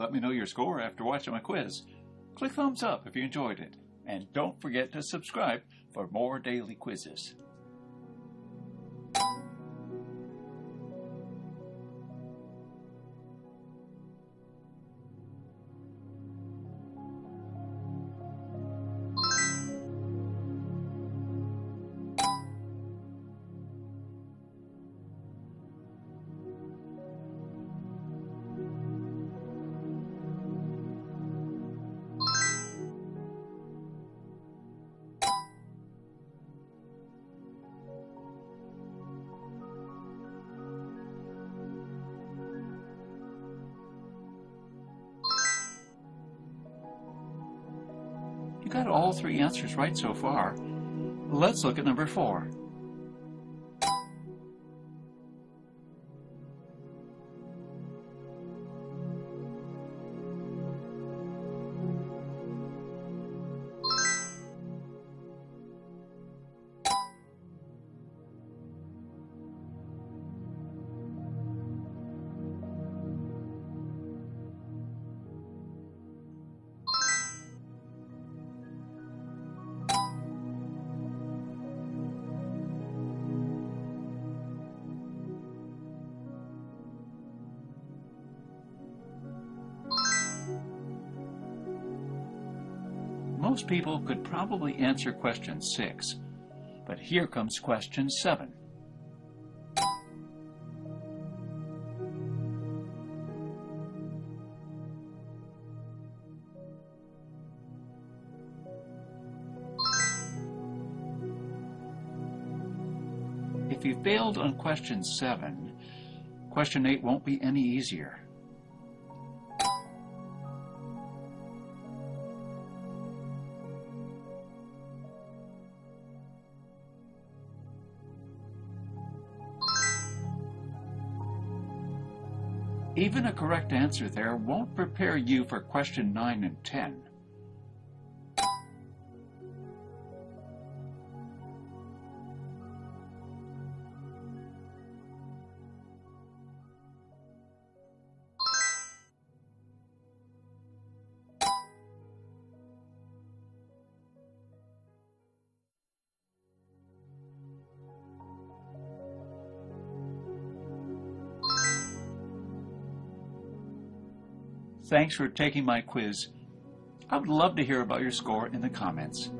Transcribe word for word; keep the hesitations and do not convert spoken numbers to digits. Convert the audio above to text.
Let me know your score after watching my quiz. Click thumbs up if you enjoyed it, and don't forget to subscribe for more daily quizzes. You got all three answers right so far. Let's look at number four. Most people could probably answer question six, but here comes question seven. If you failed on question seven, question eight won't be any easier. Even a correct answer there won't prepare you for question nine and ten. Thanks for taking my quiz. I would love to hear about your score in the comments.